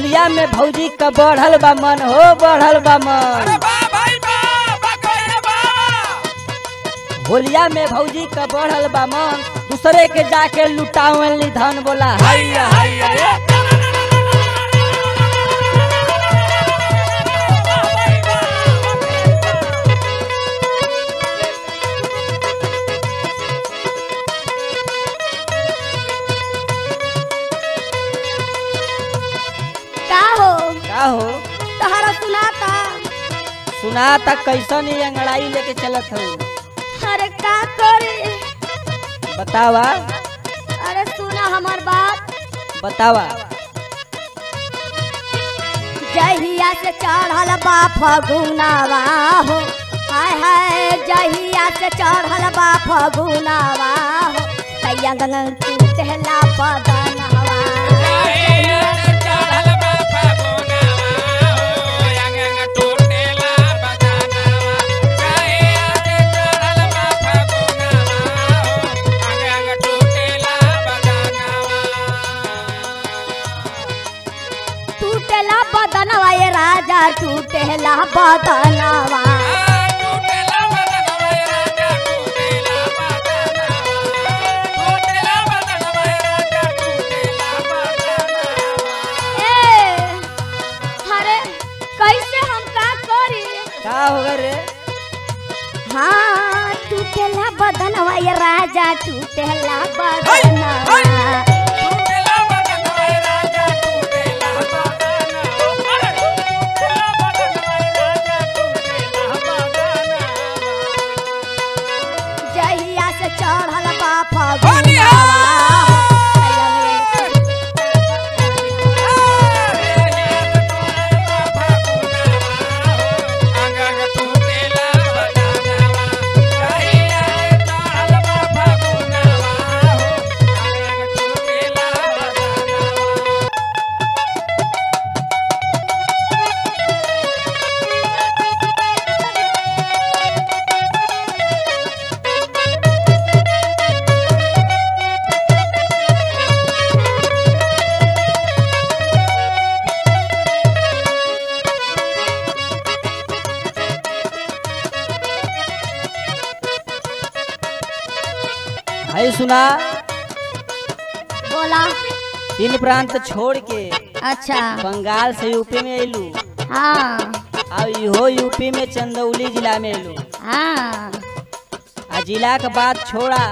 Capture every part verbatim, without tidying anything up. होलिया में भौजी का बढ़ल बा मन हो, बढ़ल बा मन। होलिया में भौजी का बढ़ल बा मन, दूसरे के जाके लुटावली धन बोला हैया हैया। हो तहरा सुनाता सुनाता कैसन अंगड़ाई लेके चलत हो। अरे का करे बतावा, अरे सुना हमार बात बतावा। जहिया से चढ़ल बा फगुनावा हो, हाय हाय जहिया से चढ़ल बा फगुनावा हो, तैया गंग तू चहला पदनवा। टूटेला बदनवा हरे कैसे हम का करी, का होगा रे। हाँ टूटेला बदनवा ये राजा टूटेला बदनवा। सुना बोला तीन प्रांत छोड़ के अच्छा बंगाल से यूपी में एलू। हाँ हो यूपी में चंदौली जिला में एलू। हाँ आ जिला के बाद छोड़ा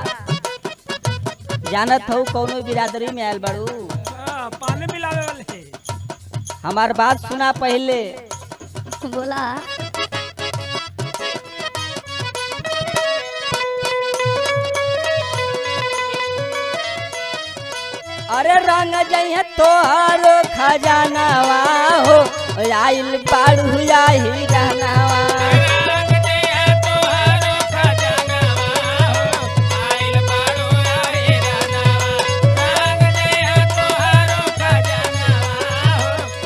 जानत हो कौनो बिरादरी में आयल बड़ू पानी मिलावे वाले। हमार बात सुना पहले बोला। अरे रंग जइह तोहर खजानावा हो, आइल बाड़ू जाही रहनावा। रंग जइह तोहर खजानावा हो, आइल बाड़ू जाही रहनावा। रंग जइह तोहर खजानावा हो,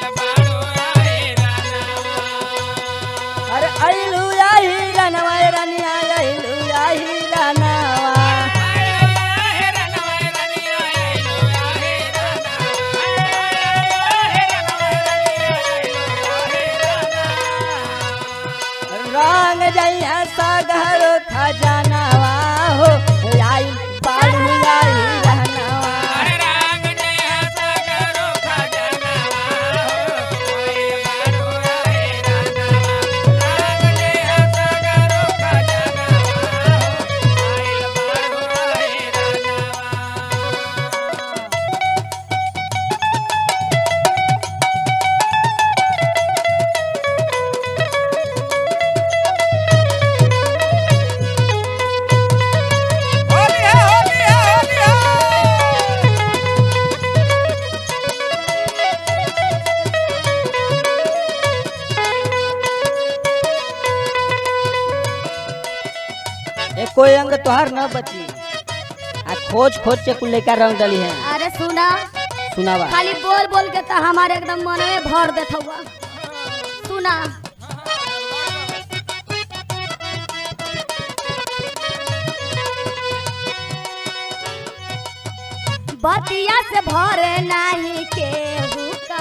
आइल बाड़ू जाही रहनावा। अरे आइल जाही रहनावा रानिया आइल जाही रहनावा। खजानावा हो, आई पारू आई रहनावा। रंग जइह सागर खजानावा हो, आई पारू आई रहनावा। रंग जइह सागर खजानावा हो, आई पारू आई रहनावा। कोई अंग तोहर न बची, आ खोज खोज के कुल लेकर रंग डली है। अरे सुना सुनावा खाली बोल बोल के तो हमारे एकदम मन में भर देता हुआ। सुना बतिया से भर नहीं के हुका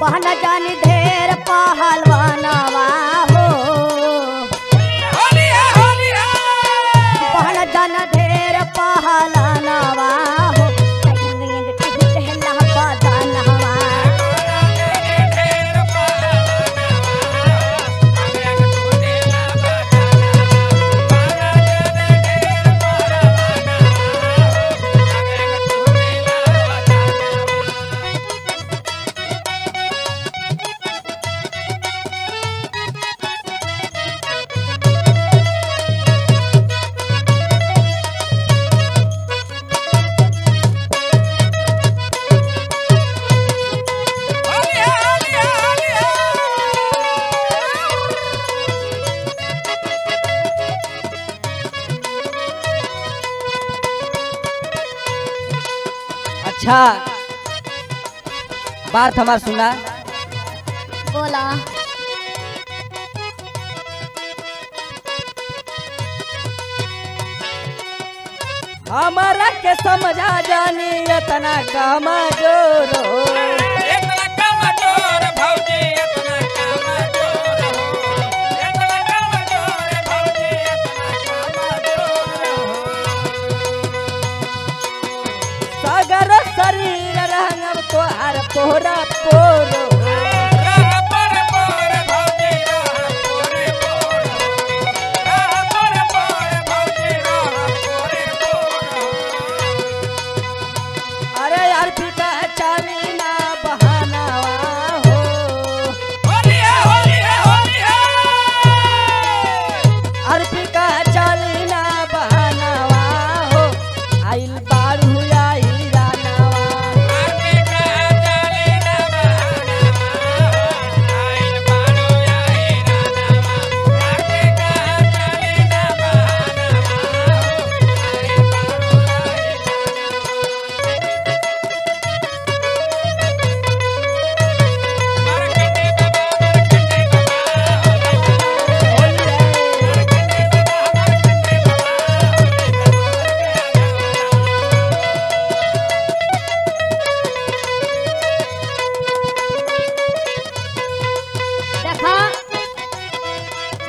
बहना जानी ढेर पहलवाना हो बहना जाना ढेर पहलवाना हो बात हमार सुना बोला हमारा के समझा जानी इतना कमजोर हो इतना कमजोर भौजी इतना कमजोर हो इतना कमजोर भौजी इतना कमजोर हो सागर शरीर रंगम तो हर पोरा पोरो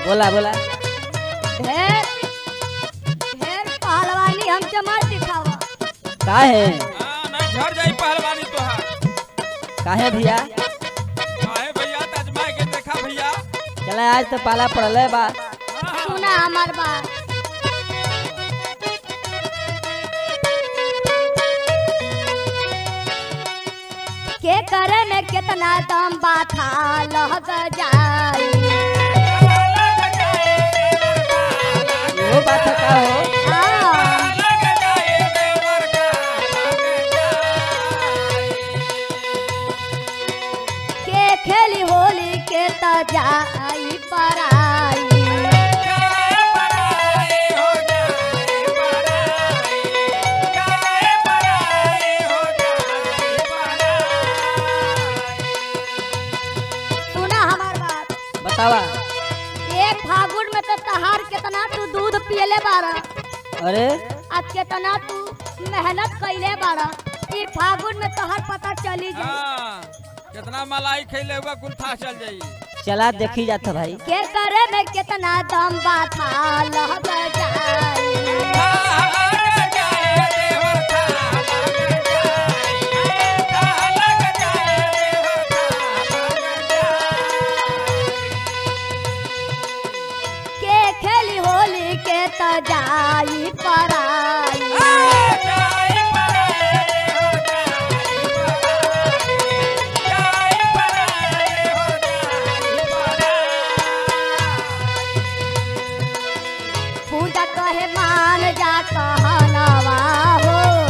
बोला बोला ढेर ढेर पहलवानी हमसे मत दिखावा काहे मैं झड़ जाई पहलवानी तोहार काहे भैया काहे भैया तजमा के देखा भैया चला आज तो पाला पड़ले बा सुना हमार बात के करे में कितना दम बात लग जाई बात का हो के खेली होली के तजाई पराई सुना हमार बात बतावा एक फागुन में तो तहार कितना तू दूध पियले बारा अरे अब कितना तू मेहनत कइले बारा ई फागुन में तहार पता चली जाई कितना मलाई खइले हुआ गुंठा चल जाई चला देखी जाता भाई के करे में कितना दम बात लग जाई जाई पराई जाई पूजा कहे मान जा कहनावा हो